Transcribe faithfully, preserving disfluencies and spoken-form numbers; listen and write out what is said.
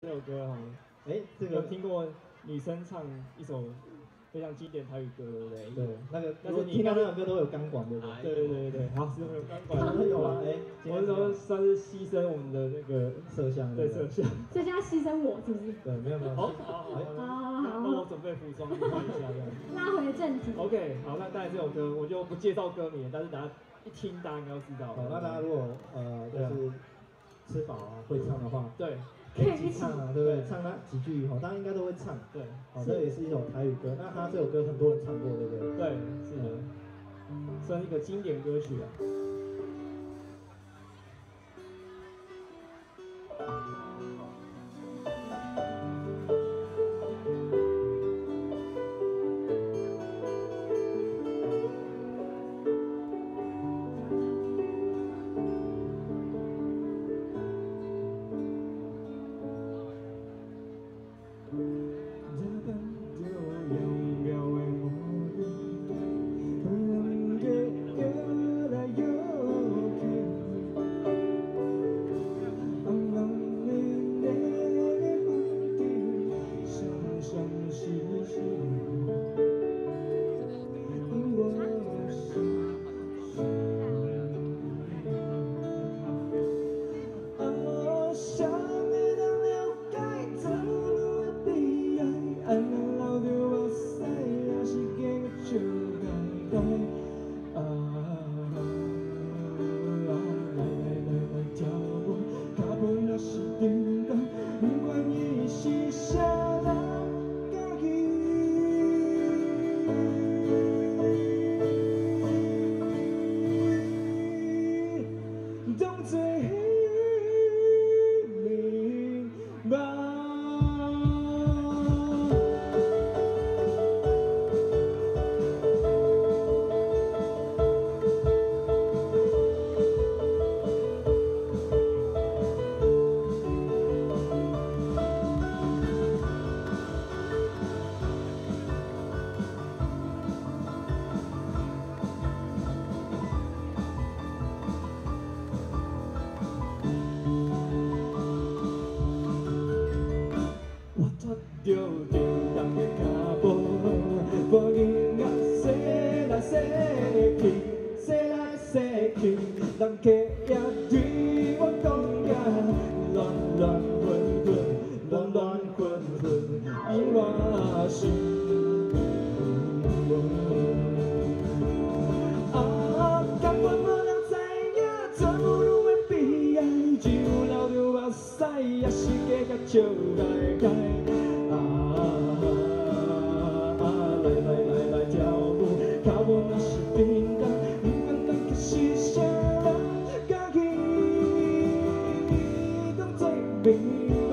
这首歌好像，哎，这个有听过女生唱一首非常经典台语歌，对不对？对，那个，但是你听到那首歌都有钢管，对不对？对对对对对，好，是有钢管，都有啊，哎，我是说算是牺牲我们的那个摄像，对摄像，所以现在牺牲我是不是？对，没有没有。好，好，好，好，那我准备服装，换一下。拉回正题。OK， 好，那当然这首歌我就不介绍歌名，但是大家一听大家应该都知道。好，那大家如果呃就是吃饱啊会唱的话，对。 可以一起唱啊，对不对？唱那几句哈，大家应该都会唱。对，好，这也是一首台语歌。那它这首歌很多人唱过，对不对？对，是的，算一个经典歌曲啊。Thank you.